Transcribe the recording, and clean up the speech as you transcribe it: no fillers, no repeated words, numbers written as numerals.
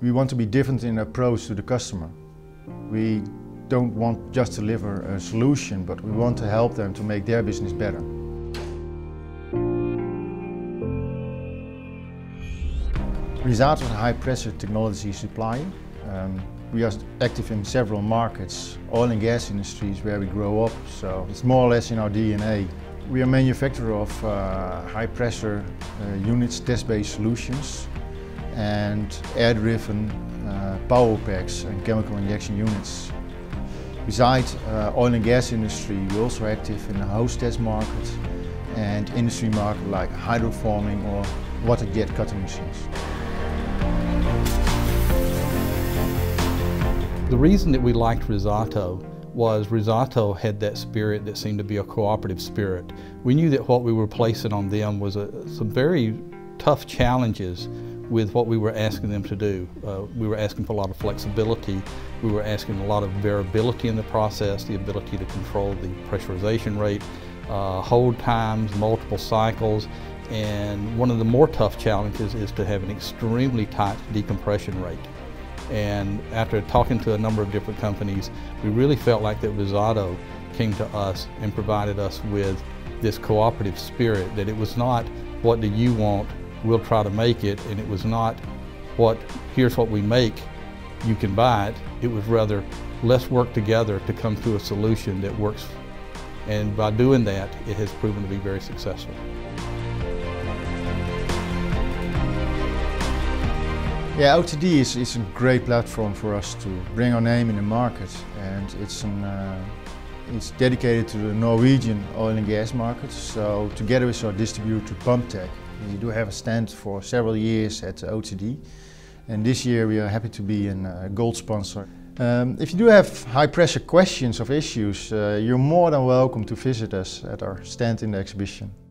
We want to be different in approach to the customer. We don't want just to deliver a solution, but we want to help them to make their business better. Resato is a high-pressure technology supplier. We are active in several markets, oil and gas industries where we grow up, so it's more or less in our DNA. We are a manufacturer of high-pressure units, test-based solutions, and air-driven power packs and chemical injection units. Besides oil and gas industry, we're also active in the hose test market and industry market like hydroforming or water jet cutting machines. The reason that we liked Resato was Resato had that spirit that seemed to be a cooperative spirit. We knew that what we were placing on them was some very tough challenges with what we were asking them to do. We were asking for a lot of flexibility, we were asking a lot of variability in the process, the ability to control the pressurization rate, hold times, multiple cycles, and one of the more tough challenges is to have an extremely tight decompression rate. And after talking to a number of different companies, we really felt like that Resato came to us and provided us with this cooperative spirit, that it was not, what do you want, we'll try to make it, and it was not, what, here's what we make, you can buy it. It was rather, let's work together to come to a solution that works. And by doing that, it has proven to be very successful. Yeah, OTD is a great platform for us to bring our name in the market, and it's dedicated to the Norwegian oil and gas market. So together with our distributor PumpTech, we do have a stand for several years at OTD, and this year we are happy to be a gold sponsor. If you do have high pressure questions or issues, you're more than welcome to visit us at our stand in the exhibition.